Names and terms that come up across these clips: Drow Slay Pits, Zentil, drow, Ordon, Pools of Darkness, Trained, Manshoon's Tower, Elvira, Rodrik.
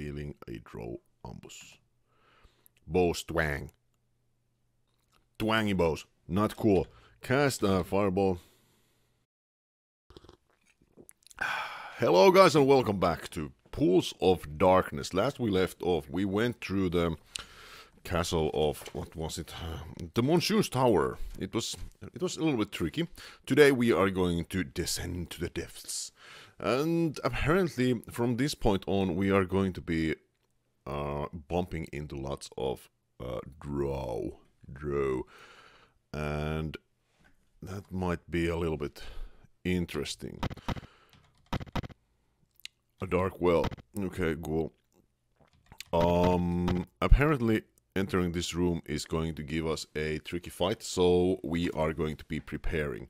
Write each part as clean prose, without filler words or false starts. revealing a drow ambush. Bows twang. Twangy bows. Not cool. Cast a fireball. Hello guys and welcome back to Pools of Darkness. Last we left off, we went through the castle of, what was it? The Manshoon's Tower. It was a little bit tricky. Today we are going to descend to the depths. And apparently from this point on we are going to be bumping into lots of drow. And that might be a little bit interesting. A dark well. Okay, cool. Apparently entering this room is going to give us a tricky fight, so we are going to be preparing.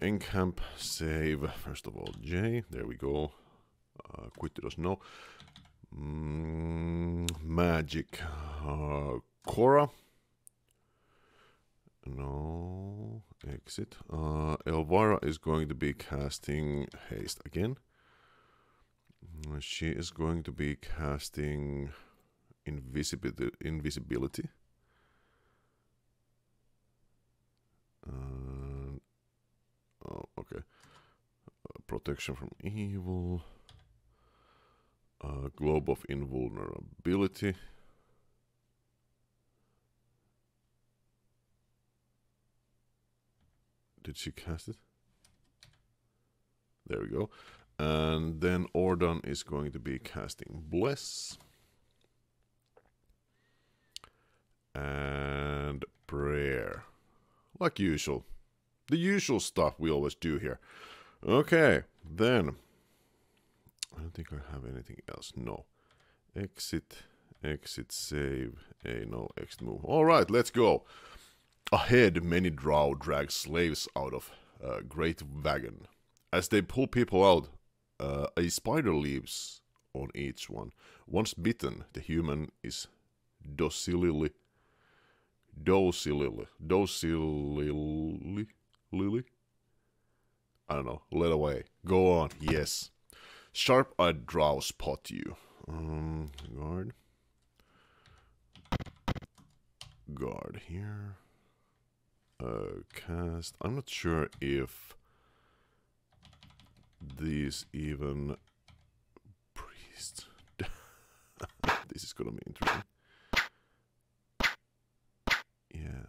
Encamp, save, first of all, J. There we go. Quit to us, no. Magic. Cora. No. Exit. Elvira is going to be casting haste again. She is going to be casting invisibility. Okay. Protection from evil. Globe of invulnerability. Did she cast it? There we go. And then Ordon is going to be casting Bless. And Prayer. Like usual. The usual stuff we always do here. Okay, then. I don't think I have anything else. No. Exit. Exit. Save. No. Exit. Move. Alright, let's go. Ahead, many drow drag slaves out of a great wagon. As they pull people out, a spider leaves on each one. Once bitten, the human is docilely, I don't know, let away. Go on, yes. Sharp-eyed drow spot you. Guard here. Cast. I'm not sure if these even priests. This is gonna be interesting. Yeah.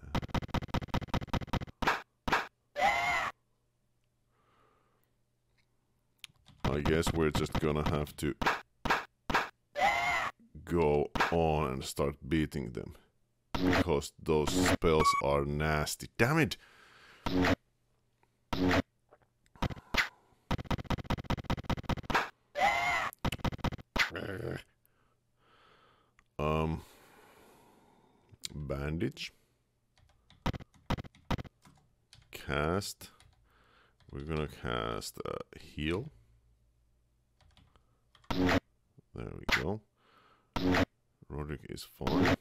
I guess we're just gonna have to go on and start beating them. Because those spells are nasty. Damn it! Bandage. Cast. We're gonna cast heal. There we go. Rodrik is fine.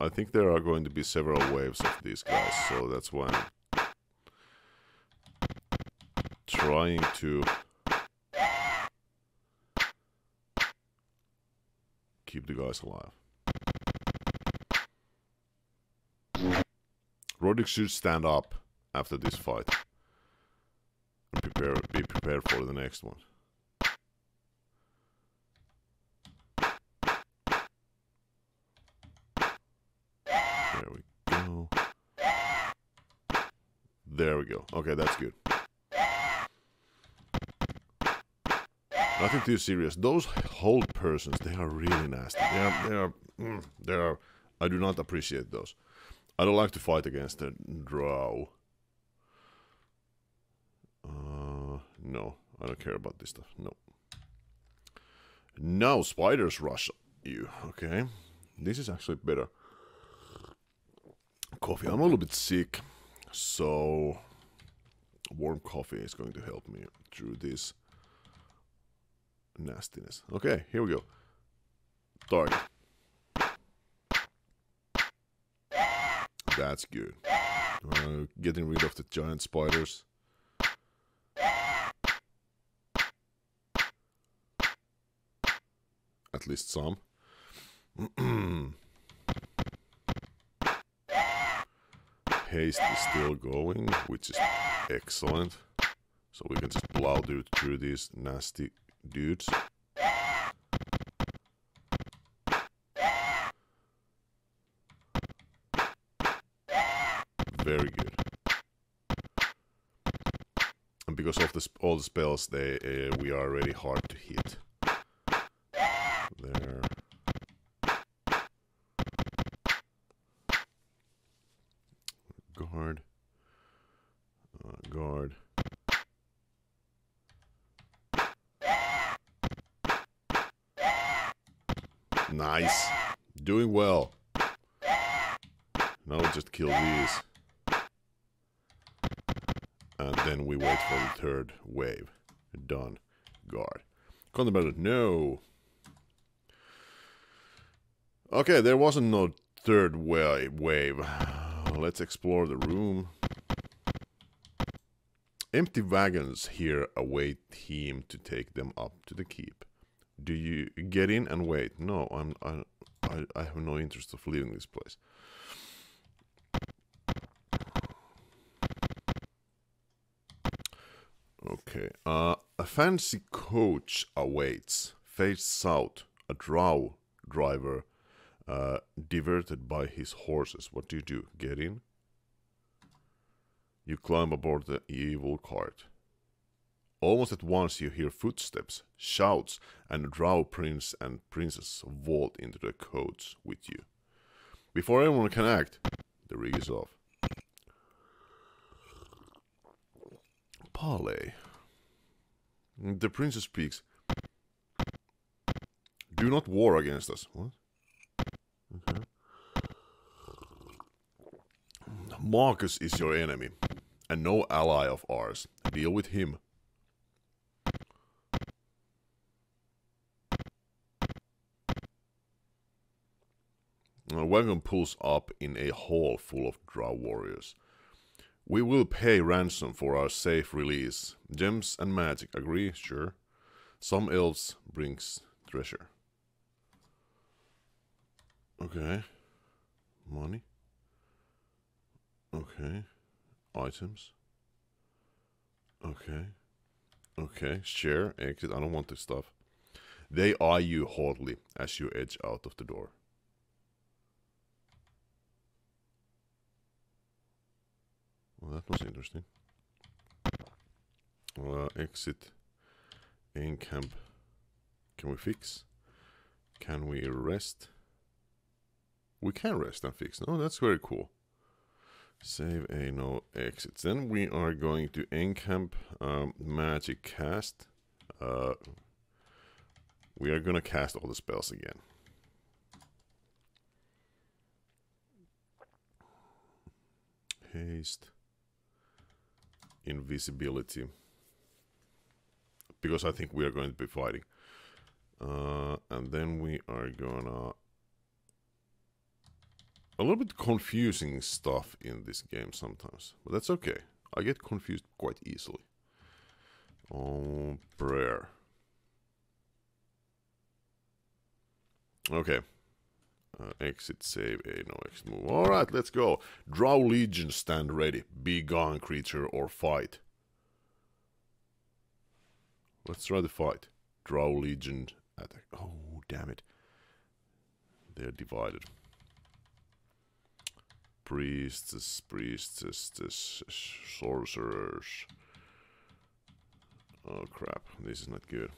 I think there are going to be several waves of these guys, so that's why I'm trying to keep the guys alive. Rodrik should stand up after this fight and be prepared for the next one. There we go. Okay, that's good. Nothing too serious. Those hold persons, they are really nasty. They are. I do not appreciate those. I don't like to fight against the drow. No, I don't care about this stuff. No. Now spiders rush you. Okay, this is actually better. Coffee. I'm a little bit sick. So, warm coffee is going to help me through this nastiness. Okay, here we go. Dark. That's good. Getting rid of the giant spiders. at least some. Haste is still going, which is excellent. So we can just plow through these nasty dudes. Very good. And because of all the spells, we are really hard to hit. There. Guard. Guard. Nice. Doing well. Now we just kill these. And then we wait for the third wave. Done. Guard. Contemplated. No. Okay, there wasn't no third wave. Let's explore the room. Empty wagons here await team to take them up to the keep. Do you get in and wait? No, I have no interest of leaving this place. Okay, a fancy coach awaits, face south, a drow driver, diverted by his horses. What do? Get in? You climb aboard the evil cart. Almost at once you hear footsteps, shouts, and a drow prince and princess vault into the coach with you. Before anyone can act, the rig is off. Parley. The princess speaks. Do not war against us. What? Okay. Marcus is your enemy, and no ally of ours. Deal with him. A wagon pulls up in a hall full of drow warriors. We will pay ransom for our safe release. Gems and magic, agree? Sure. Some elves brings treasure. Okay. Money. Okay. Items. Okay. Okay. Share. Exit. I don't want this stuff. They eye you hotly as you edge out of the door. Well, that was interesting. Exit. Encamp. Can we fix? Can we rest? We can rest and fix. No, that's very cool. Save a no exits. Then we are going to encamp magic cast. We are going to cast all the spells again. Haste. Invisibility. Because I think we are going to be fighting. And then we are going to... A little bit confusing stuff in this game sometimes, but that's okay. I get confused quite easily. Oh, prayer. Okay. Exit, save, a no exit move. All right, let's go. Drow legion, stand ready. Be gone, creature, or fight. Let's try the fight. Drow legion attack. Oh, damn it. They're divided. Priestess, priestess, sorcerers. Oh crap, this is not good.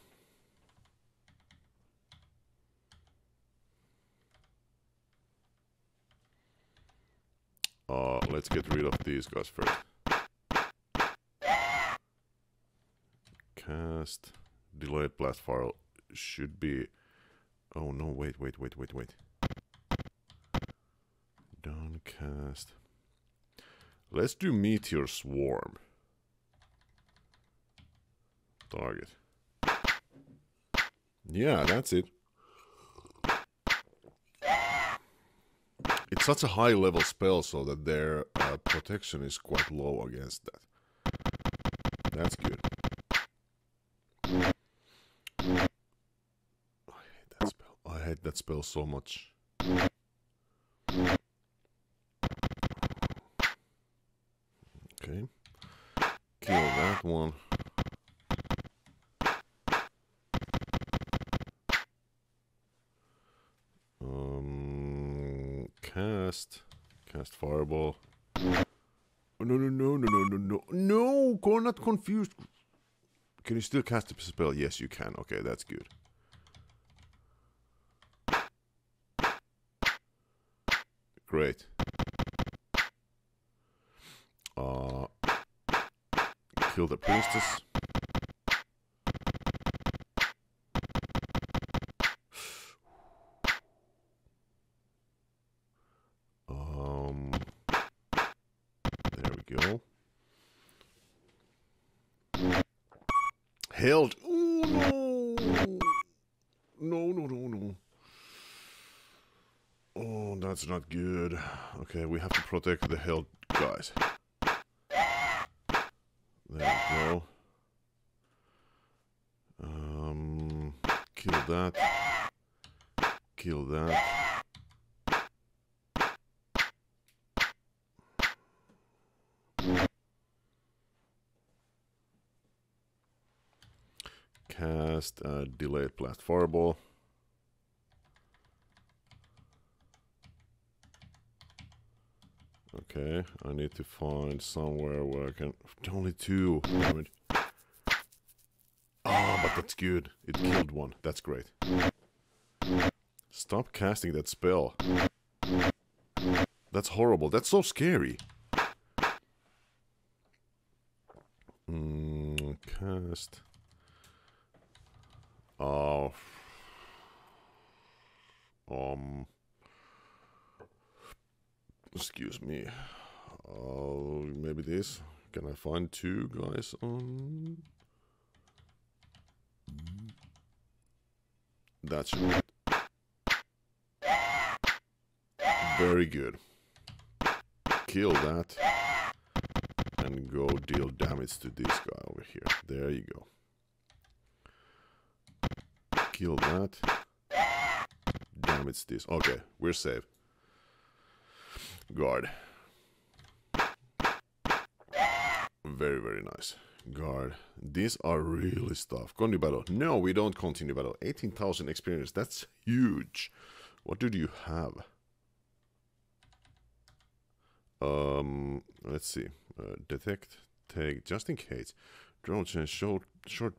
Let's get rid of these guys first. Cast. Delayed blast file should be... Oh no, wait. Downcast. Let's do meteor swarm. Target. Yeah, that's it. It's such a high level spell so that their protection is quite low against that. That's good. I hate that spell. hate that spell so much. Okay. Kill that one. Cast fireball. Oh, no, Core not confused. Can you still cast a spell? Yes, you can. Okay, that's good. Great. Kill the priestess. Held. Oh no! No. Oh, that's not good. Okay, we have to protect the held guys. There we go. Kill that. Kill that. Cast delayed blast fireball. Okay, I need to find somewhere where I can. Only two. Damn it. Ah, but that's good. It killed one. That's great. Stop casting that spell. That's horrible. That's so scary. Cast. Excuse me. Maybe this. Can I find two guys on? That's it. Very good. Kill that. And go deal damage to this guy over here. There you go. Kill that. Damn, it's this. Okay, we're safe. Guard. Very, very nice. Guard. These are really tough. Continue battle. No, we don't continue battle. 18,000 experience. That's huge. What do you have? Let's see. Detect. Take. Just in case. Drone change short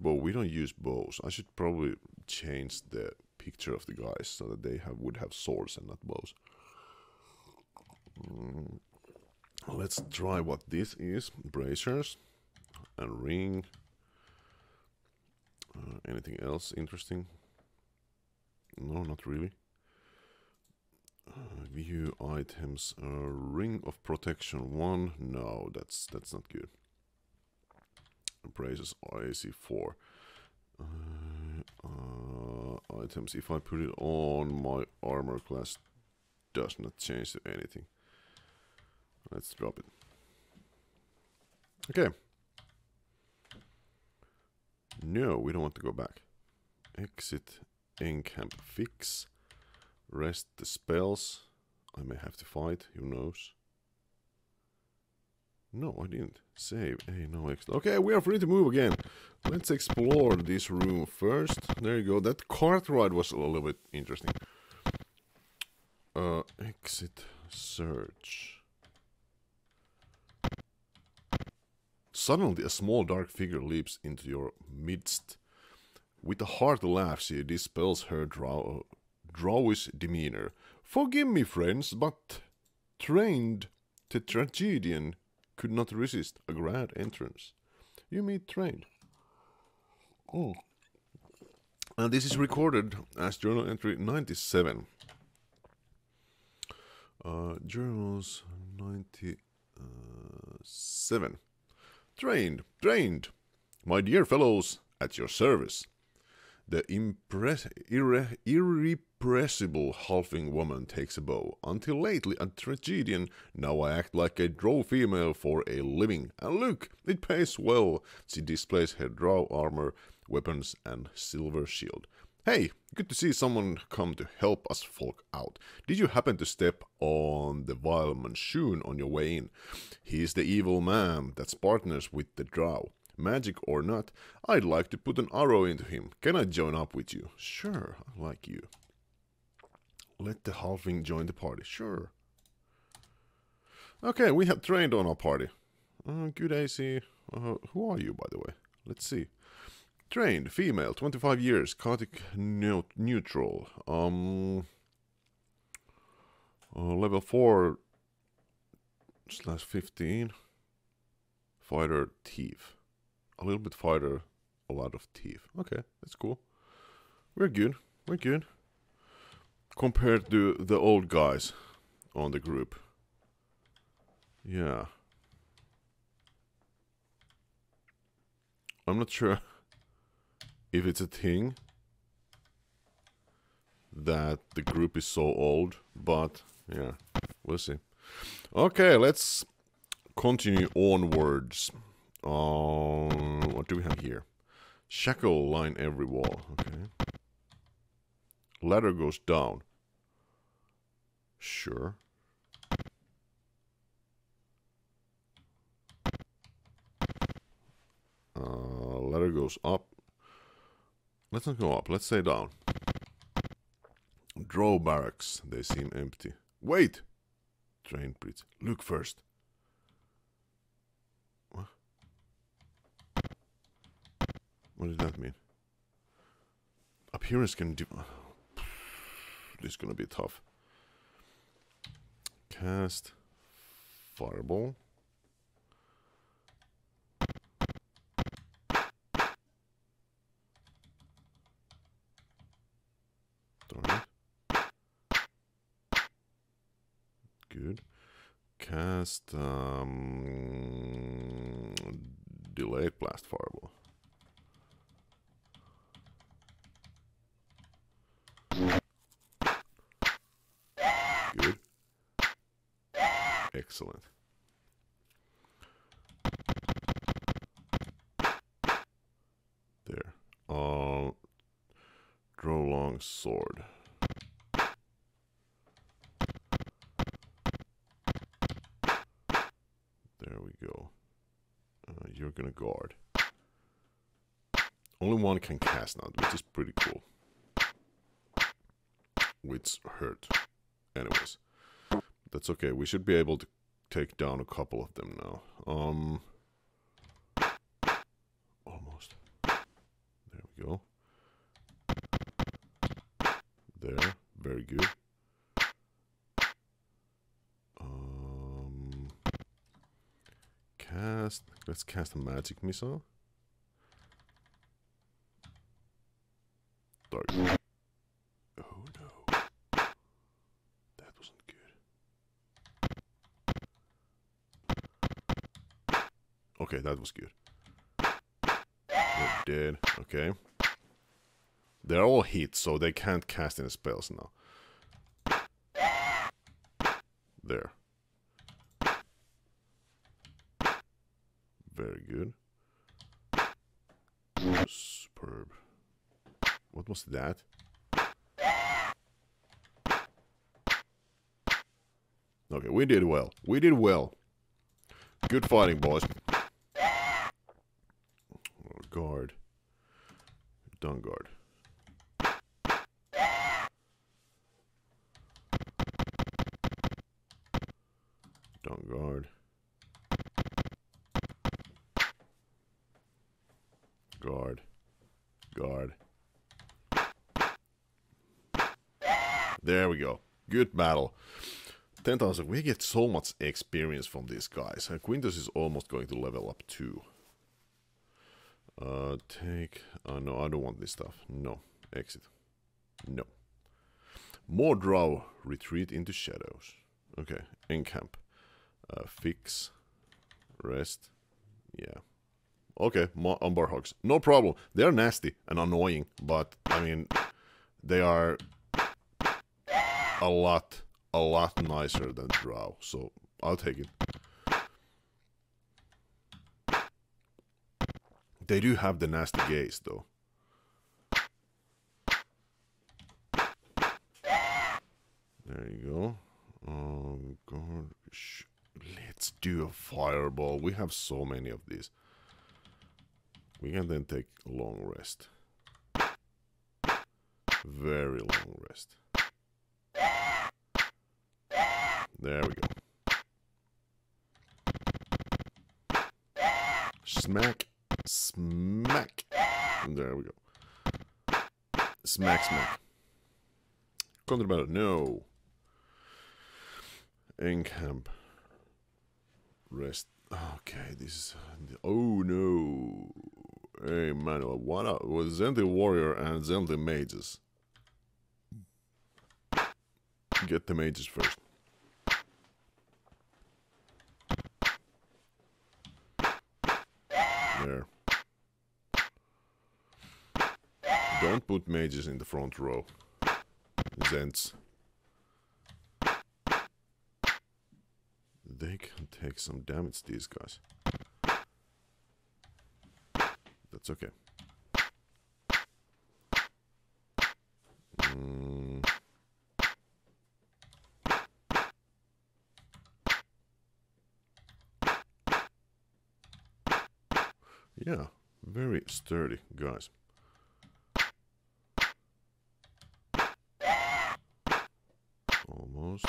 bow. We don't use bows. I should probably change the picture of the guys so that they would have swords and not bows. Let's try what this is. Bracers and ring. Anything else interesting? No, not really. View items. Ring of protection 1. No, that's not good. Bracers AC4. Items. If I put it on, my armor class does not change to anything. Let's drop it. Okay. No, we don't want to go back. Exit. Encamp. Fix. Rest the spells. I may have to fight. Who knows? No, I didn't. Save. Hey, no extra. Okay, we are free to move again. Let's explore this room first. There you go. That cart ride was a little bit interesting. Exit. Search. Suddenly, a small dark figure leaps into your midst. With a hard laugh, she dispels her drowish demeanor. Forgive me, friends, but Trained, the tragedian, could not resist a grand entrance. You meet Trained. Oh. And this is recorded as journal entry 97. Journals 97. Trained. My dear fellows, at your service. The irrepressible halfling woman takes a bow. Until lately a tragedian, now I act like a drow female for a living. And look, it pays well. She displays her drow armor, weapons and silver shield. Hey, good to see someone come to help us folk out. Did you happen to step on the vile Manshoon on your way in? He's the evil man that's partners with the drow. Magic or not, I'd like to put an arrow into him. Can I join up with you? Sure, I like you. Let the halfling join the party. Sure. Okay, we have Trained on our party. Good AC. Who are you, by the way? Let's see. Trained, female, 25 years, chaotic neutral. Level 4/15. Fighter, thief. A little bit fighter, a lot of thief. Okay, that's cool. We're good. We're good. Compared to the old guys on the group. Yeah. I'm not sure if it's a thing that the group is so old, but yeah, we'll see. Okay, let's continue onwards. What do we have here? Shackle line every wall. Okay. Ladder goes down. Sure. Ladder goes up. Let's not go up, let's say down. Drow barracks, they seem empty. Wait! Train bridge. Look first. What? What does that mean? Appearance can do... This is gonna be tough. Cast... Fireball. Good. Cast delayed blast fireball. Good. Excellent. There. Draw long sword. You're gonna guard. Only one can cast now, which is pretty cool. Which hurt. Anyways. That's okay. We should be able to take down a couple of them now. Almost. There we go. There. Very good. Let's cast a magic missile. Dark. Oh no. That wasn't good. Okay, that was good. They're dead. Okay. They're all hit, so they can't cast any spells now. There. Very good. Superb. What was that? Okay, we did well. We did well. Good fighting, boys. Guard. Dun guard. Dun guard. Guard. Guard. There we go. Good battle. 10,000. We get so much experience from these guys. Quintus is almost going to level up too. Take... no, I don't want this stuff. No. Exit. No. More drow. Retreat into shadows. Okay. Encamp. Fix. Rest. Yeah. Okay, more umber hogs. No problem. They're nasty and annoying, but I mean, they are a lot nicer than drow, so I'll take it. They do have the nasty gaze, though. There you go. Oh gosh. Let's do a fireball. We have so many of these. We can then take a long rest. Very long rest. There we go. Smack. Smack. And there we go. Smack, smack. Contraband, no. Encamp. Rest. Okay, this is... Oh no. Hey, Manuel, what up? Well, Zentil warrior and Zentil mages. Get the mages first. There. Don't put mages in the front row. Zents. They can take some damage, these guys. That's okay. Yeah, very sturdy guys. Almost.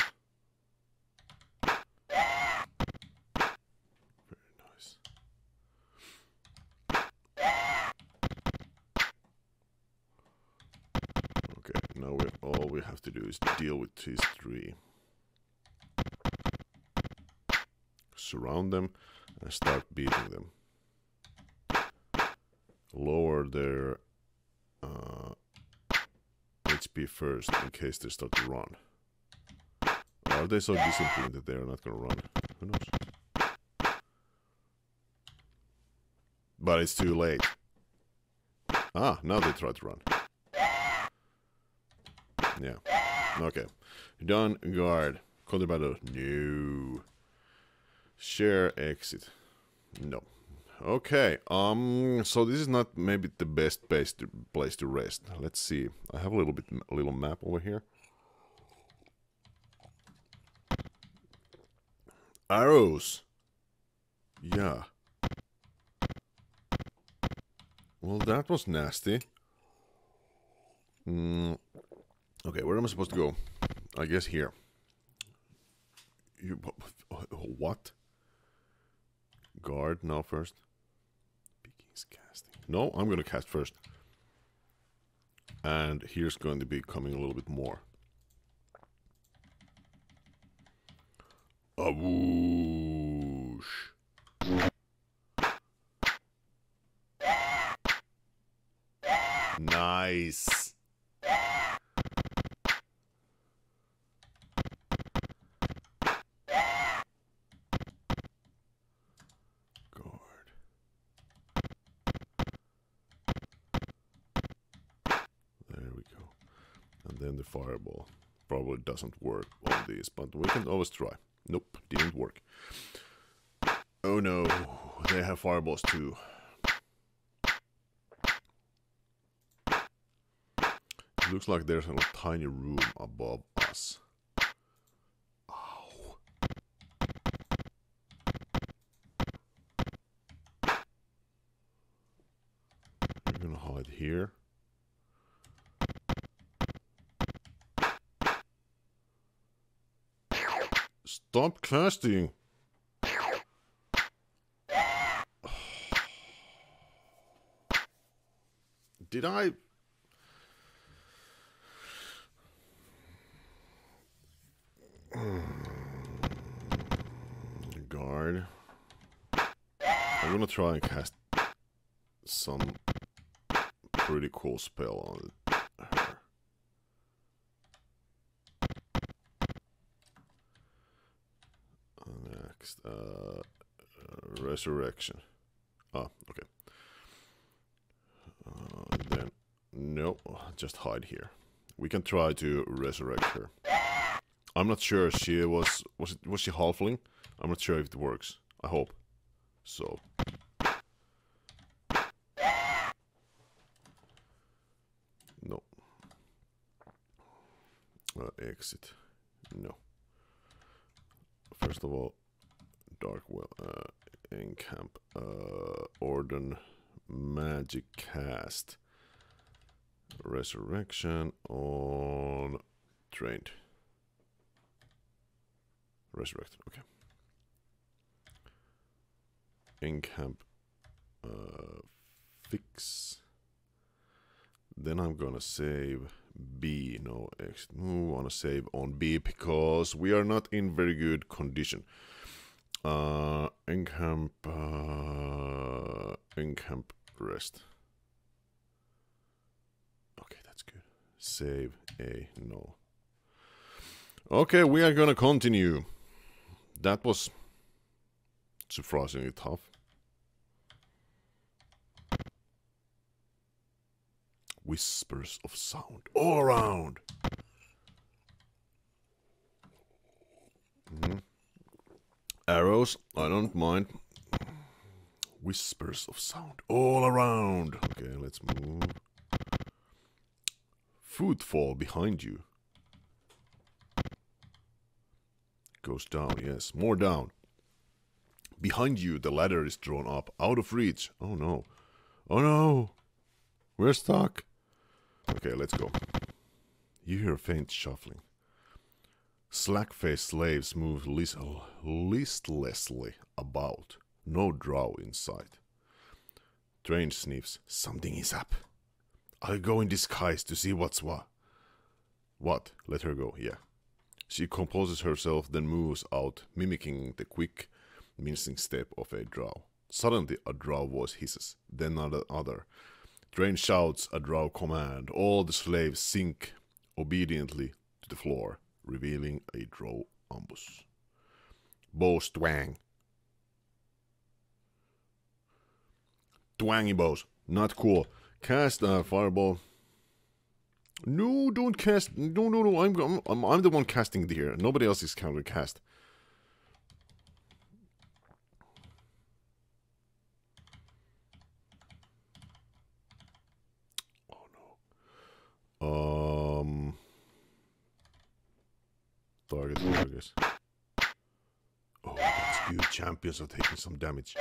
Now all we have to do is deal with these three. Surround them and start beating them. Lower their HP first in case they start to run. Are they so disciplined that they are not going to run? Who knows? But it's too late. Ah, now they try to run. Yeah. Okay. Done. Guard. Counter battle. No. Share exit. No. Okay. So this is not maybe the best place to rest. Let's see. I have a little map over here. Arrows. Yeah. Well, that was nasty. Okay, where am I supposed to go? I guess here. You, what? Guard now first. Begins casting. No, I'm gonna cast first. And here's going to be coming a little bit more. Awoosh. Nice. The fireball probably doesn't work on these, but we can always try. Nope, didn't work. Oh no, they have fireballs too. It looks like there's a little tiny room above us. Ow. We're gonna hide here. Stop casting! Did I? Guard. I'm gonna try and cast some pretty cool spell on her. Resurrection. Ah, okay. Then no, just hide here. We can try to resurrect her. I'm not sure. She was she halfling? I'm not sure if it works. I hope so. No. Exit. No. First of all, Darkwell, encamp, Ordon, magic cast, resurrection on trained. Resurrect, okay. Encamp, fix. Then I'm gonna save B, no exit move, wanna save on B because we are not in very good condition. Encamp rest. Okay, that's good. Save A, no. Okay, we are gonna continue. That was surprisingly tough. Whispers of sound all around. Mm-hmm. Arrows, I don't mind. Whispers of sound all around. Okay, let's move. Footfall behind you. Goes down, yes. More down. Behind you, the ladder is drawn up. Out of reach. Oh no. Oh no. We're stuck. Okay, let's go. You hear a faint shuffling. Slack-faced slaves move listlessly about. No drow in sight. Trained sniffs. Something is up. I'll go in disguise to see what's what. What? Let her go, yeah. She composes herself, then moves out, mimicking the quick, mincing step of a drow. Suddenly, a drow voice hisses, then another. Trained shouts a drow command. All the slaves sink obediently to the floor, revealing a drow ambush. Bows twang. Twangy bows. Not cool. Cast a fireball. No, don't cast. No, no, no. I'm the one casting here. Nobody else is counter cast. Target focus. Oh, that's good. Champions are taking some damage.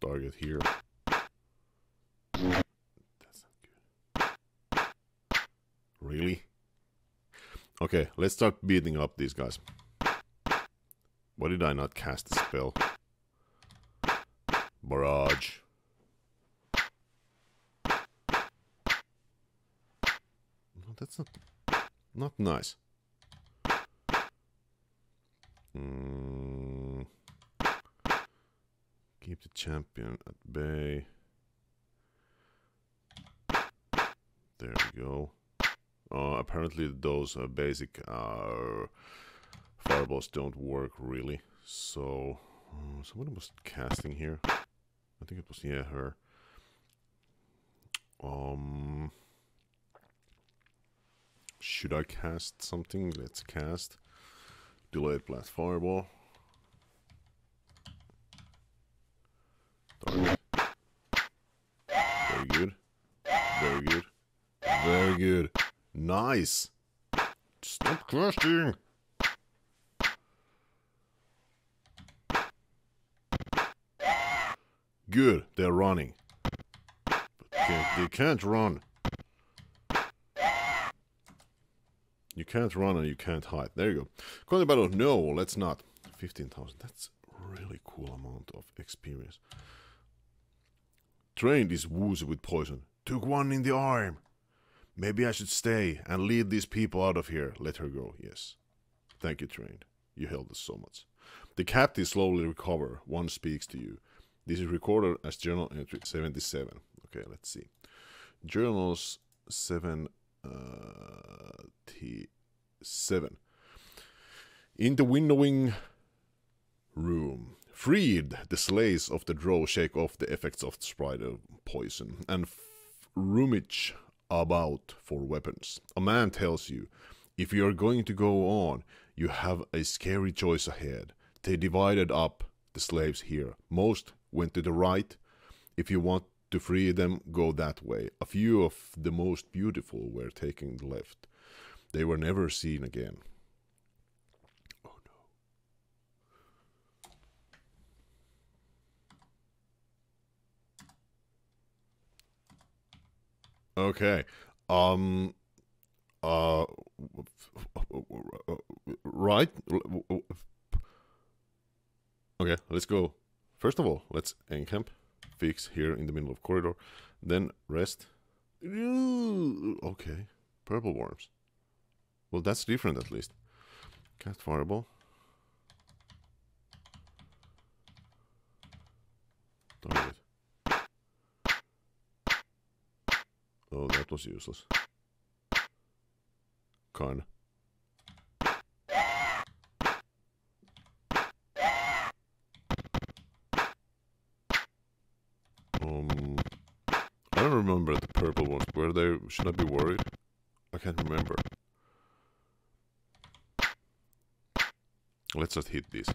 Target here. That's not good. Really? Okay, let's start beating up these guys. Why did I not cast the spell? Barrage. No, that's not nice. Keep the champion at bay. There we go. Apparently those basic fireballs don't work really. So someone was casting here. I think it was, yeah, her. Should I cast something? Let's cast. Delayed blast fireball. Target. Very good. Very good. Very good. Nice! Stop crashing! Good, they're running. But they can't run. You can't run and you can't hide. There you go. Coin the battle. No, let's not. 15,000. That's a really cool amount of experience. Trained is woozy with poison. Took one in the arm. Maybe I should stay and lead these people out of here. Let her go. Yes. Thank you, Trained. You helped us so much. The captain slowly recovers. One speaks to you. This is recorded as journal entry 77. Okay, let's see. Journals 7. In the windowing room. Freed, the slaves of the drow shake off the effects of the spider poison and rummage about for weapons. A man tells you, if you are going to go on, you have a scary choice ahead. They divided up the slaves here. Most went to the right. If you want To free them, go that way. A few of the most beautiful were taking the left. They were never seen again. Oh no. Okay. Right? Okay, let's go. First of all, let's encamp. Fix here in the middle of corridor. Then rest. Ooh, okay. Purple worms. Well, that's different at least. Cast fireball. Target. Oh, that was useless. Kinda. I don't remember the purple ones. Were they? Should I be worried? I can't remember. Let's just hit these.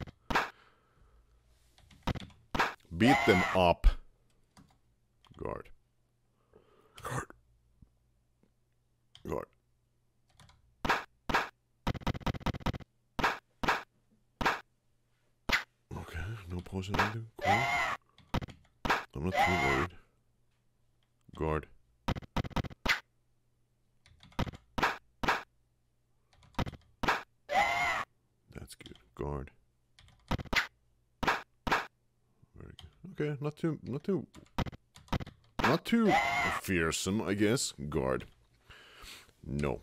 Beat them up. Guard. Guard. Guard. Okay, no poison either. Cool. I'm not too worried. Guard. That's good. Guard. Very good. Okay, not too fearsome, I guess. Guard. No.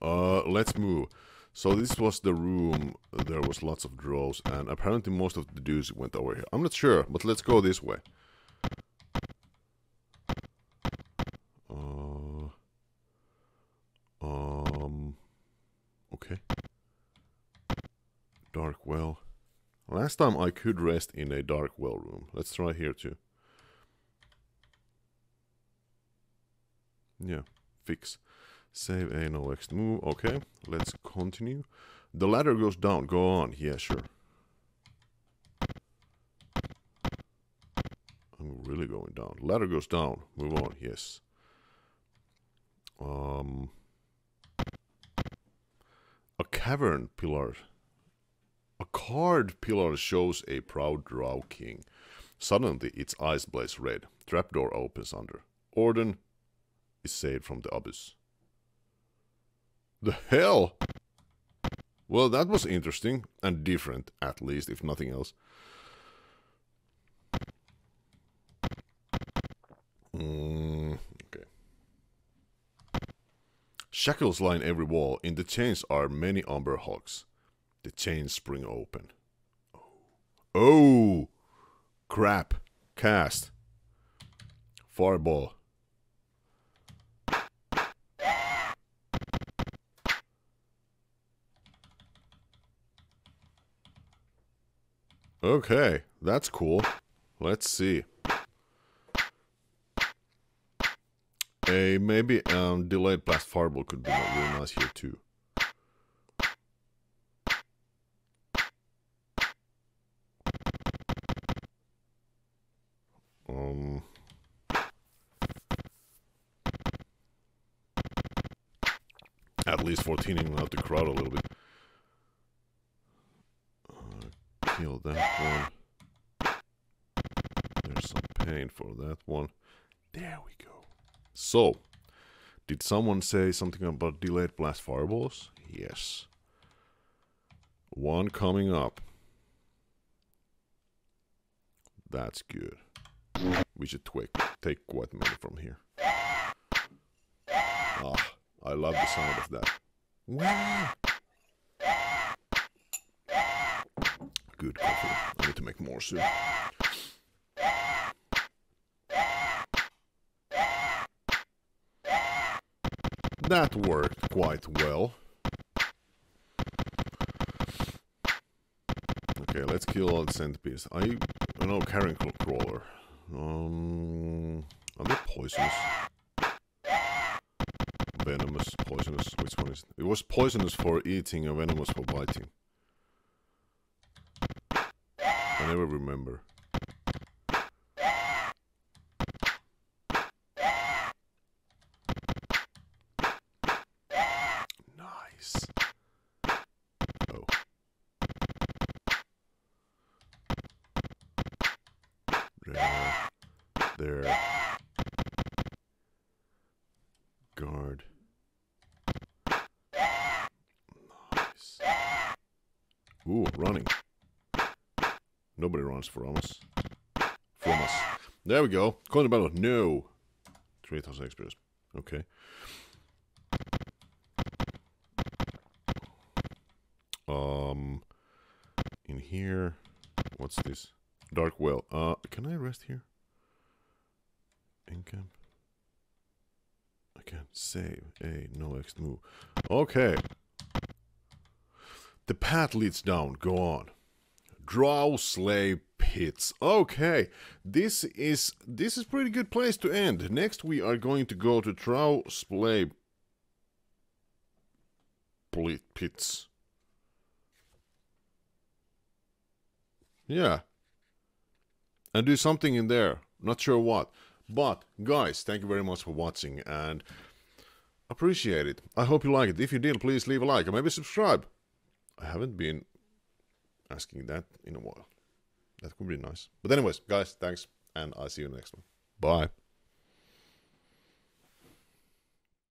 Let's move. So this was the room. There was lots of drows, and apparently most of the dudes went over here. I'm not sure, but let's go this way. Okay. Dark well. Last time I could rest in a dark well room. Let's try here too. Yeah. Fix. Save a no next move. Okay, let's continue. The ladder goes down. Go on. Yeah, sure. I'm really going down. Ladder goes down. Move on. Yes. A cavern pillar. A carved pillar shows a proud drow king. Suddenly, its eyes blaze red. Trapdoor opens under. Ordon is saved from the abyss. The hell? Well, that was interesting and different, at least, if nothing else. Okay. Shackles line every wall. In the chains are many umber hulks. The chains spring open. Oh! Crap. Cast. Fireball. Okay, that's cool. Let's see. A maybe delayed blast fireball could be really nice here too. At least for thinning out the crowd a little bit. Kill that one. There's some pain for that one. There we go. So, did someone say something about delayed blast fireballs? Yes. One coming up. That's good. We should take quite many from here. Ah, I love the sound of that. Wow. Good coffee. I need to make more soon. That worked quite well. Okay, let's kill all the centipedes. I know carrion crawler. Are they poisonous? Venomous, poisonous. Which one is it? It was poisonous for eating and venomous for biting. I never remember. place. Oh. Right there. Guard. Nice. Ooh, running. Nobody runs from us. There we go. Coin battle. No. 3,000 experience. Okay. In here, what's this? Dark well. Can I rest here? Encamp. I can't save. Hey, no next move. Okay. The path leads down. Go on. Drow Slay Pits. Okay, this is pretty good place to end. Next we are going to go to Drow Slay Pits. Yeah. And do something in there. Not sure what. But guys, thank you very much for watching and appreciate it. I hope you like it. If you did, please leave a like and maybe subscribe. I haven't been asking that in a while. That would be nice. But anyways, guys, thanks, and I'll see you in the next one. Bye.